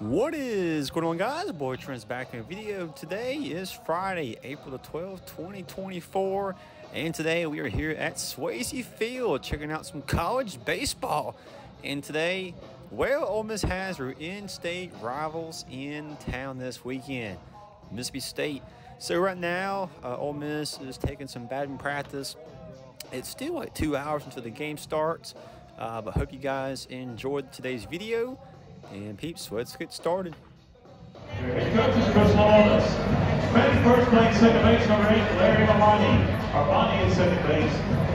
What is going on, guys? Boy Trent's back in a video. Today is Friday, April the 12th, 2024. And today we are here at Swayze Field checking out some college baseball. And today, well, Ole Miss has their in-state rivals in town this weekend, Mississippi State. So right now, Ole Miss is taking some batting practice. It's still like 2 hours until the game starts, but hope you guys enjoyed today's video. And peeps, let's get started. The coaches, Chris Lemonis. Batting first playing second base, number 8, Larry Mahoney. Armani at second base.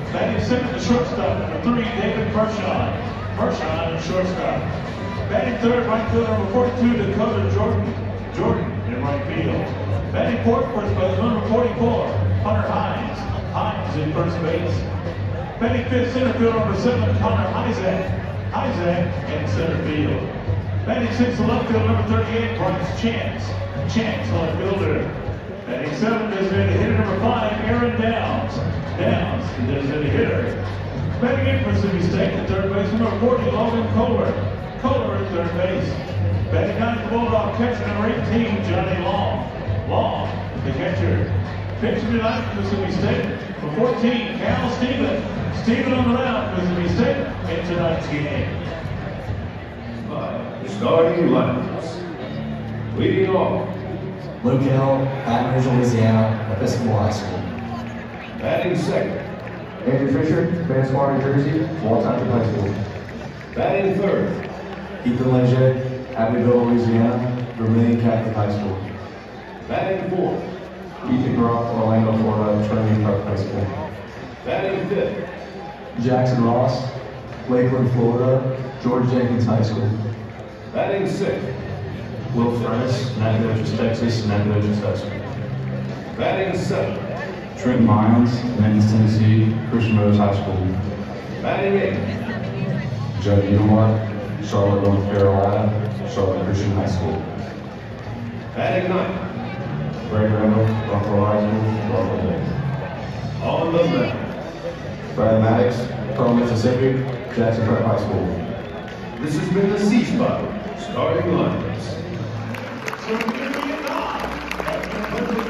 Batting second to shortstop, number 3, David Pershaw. Pershaw at shortstop. Batting third, right field, number 42, Dakota Jordan. Jordan in right field. Batting fourth, first base, number 44, Hunter Hines. Hines in first base. Batting fifth, center field, number 7, Hunter Isaac. Isaac in center field. Batting six to left field, number 38, Bryce Chance. Chance, left fielder. Batting seven, designated hitter number 5, Aaron Downs. Downs, designated hitter. Batting eight for Mississippi State, at third base, number 40, Logan Kohler. Kohler at third base. Batting nine, the Bulldog catcher, number 18, Johnny Long. Long, the catcher. Pitching to left for Mississippi State, for 14, Cal Steven. Steven on the left, Mississippi State, in tonight's game. Starting lineups. Leading off, Luke Hill, Baton Rouge, Louisiana, Episcopal High School. Batting second, Andrew Fisher, Brandsmart, New Jersey, Walton High School. Batting third, Ethan Lange, Abbeville, Louisiana, Vermillion Catholic High School. Batting fourth, Ethan Garoff, Orlando, Florida, Trinity Park High School. Batting fifth, Jackson Ross, Lakeland, Florida, George Jenkins High School. Batting sixth, Will Fresh, Natchitoches, Texas, Natchitoches High School. Batting seventh, Trent Mines, Memphis, Tennessee, Christian Rose High School. Batting eighth, Jud Ewell, Charlotte, North Carolina, Charlotte Christian High School. Batting ninth, Bray Reynolds, Buffalo High School, Buffalo Lakes. On the left, Brad Maddox, Pearl, Mississippi, Jackson Prep High School. This has been the C Spot starting lineups. So here we are at the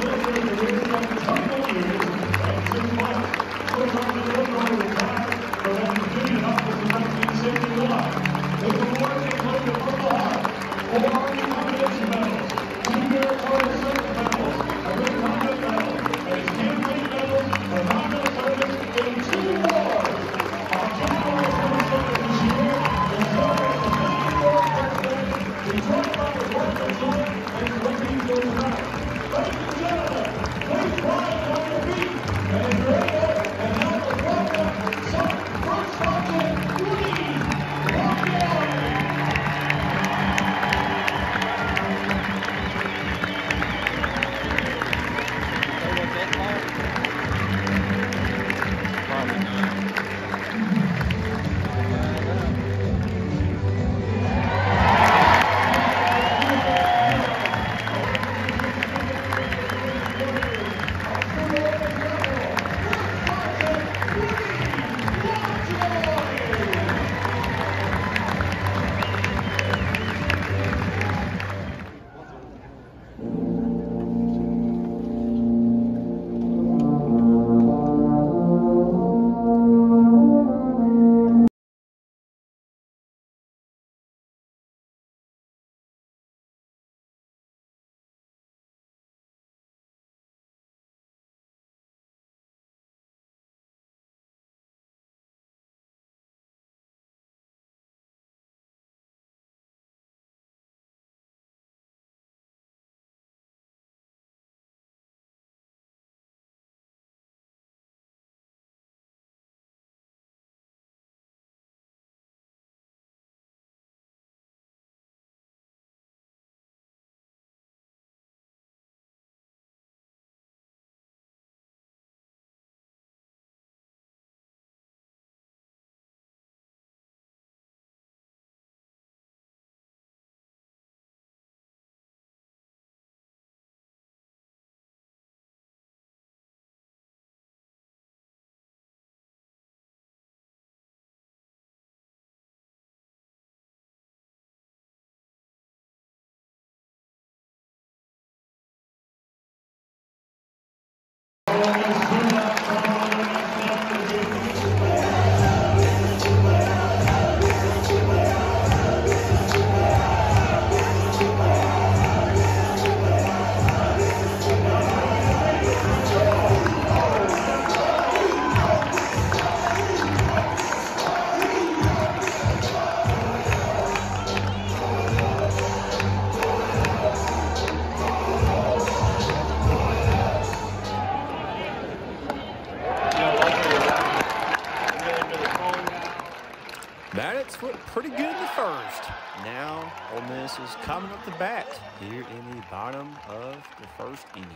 Rebels coming up the bat here in the bottom of the first inning.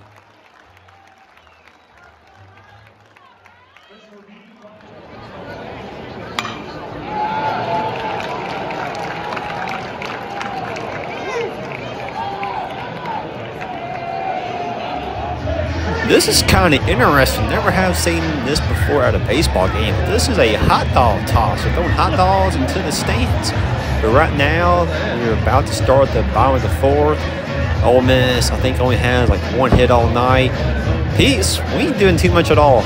This is kind of interesting. Never have seen this before at a baseball game. This is a hot dog toss. They're throwing hot dogs into the stands. But right now, we're about to start the bottom of the fourth. Ole Miss, I think, only has like one hit all night. Peace. We ain't doing too much at all.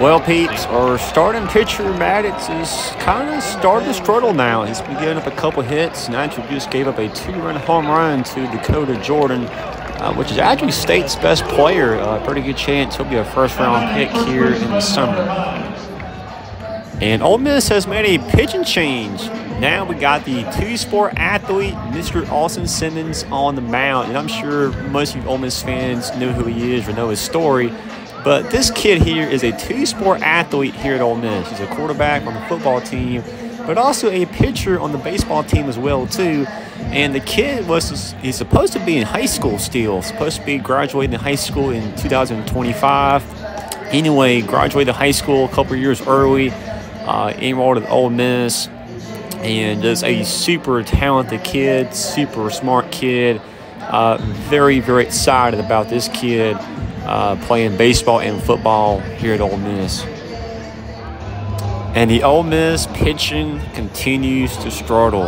Well, peeps, our starting pitcher, Maddox, is kind of starting to struggle now. He's been giving up a couple hits, and actually just gave up a two-run home run to Dakota Jordan, which is actually state's best player. Pretty good chance he'll be a first-round pick here in the summer. And Ole Miss has made a pitching change. Now we got the two-sport athlete, Mr. Austin Simmons, on the mound. And I'm sure most of you Ole Miss fans know who he is or know his story. But this kid here is a two-sport athlete here at Ole Miss. He's a quarterback on the football team, but also a pitcher on the baseball team as well, too. And the kid was, he's supposed to be in high school still, supposed to be graduating high school in 2025. Anyway, graduated high school a couple years early, enrolled at Ole Miss, and is a super talented kid, super smart kid. Very, very excited about this kid. Playing baseball and football here at Ole Miss. And the Ole Miss pitching continues to struggle.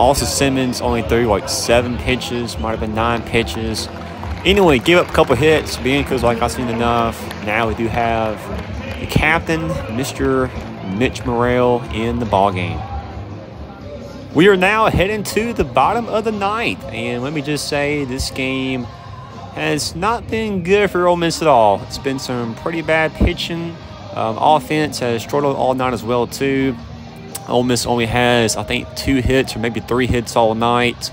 Austin Simmons only threw like 7 pitches, might have been 9 pitches. Anyway, give up a couple hits, being because like I've seen enough. Now we do have the captain, Mr. Mitch Morrell, in the ballgame. We are now heading to the bottom of the ninth, and let me just say this game has not been good for Ole Miss at all. It's been some pretty bad pitching. Offense has struggled all night as well, too. Ole Miss only has, I think, 2 hits or maybe 3 hits all night.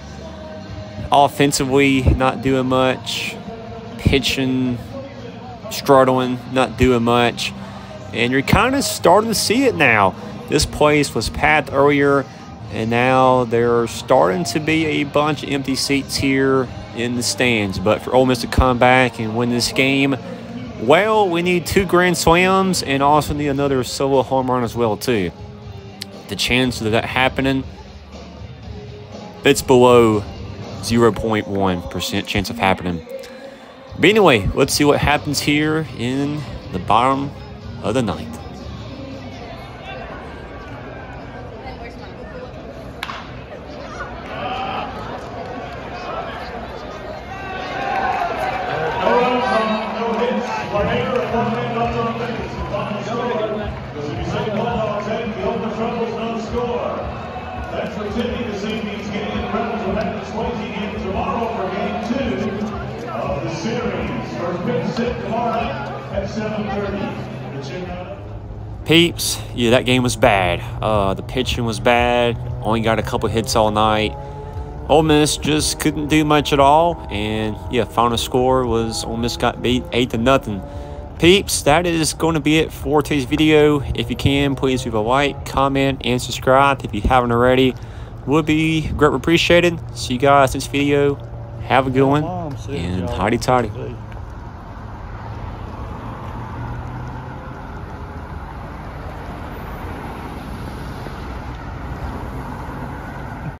Offensively, not doing much. Pitching, struggling, not doing much. And you're kind of starting to see it now. This place was packed earlier, and now there's starting to be a bunch of empty seats here in the stands. But for Ole Miss to come back and win this game, well, we need 2 grand slams and also need another solo home run as well, too. The chance of that happening, it's below 0.1% chance of happening. But anyway, let's see what happens here in the bottom of the ninth. Peeps, yeah, that game was bad. The pitching was bad. Only got a couple hits all night. Ole Miss just couldn't do much at all. And yeah, final score was Ole Miss got beat 8-0. Peeps, that is going to be it for today's video. If you can, please leave a like, comment, and subscribe if you haven't already. Would be greatly appreciated. See you guys next video. Have a good one, and hotty toddy.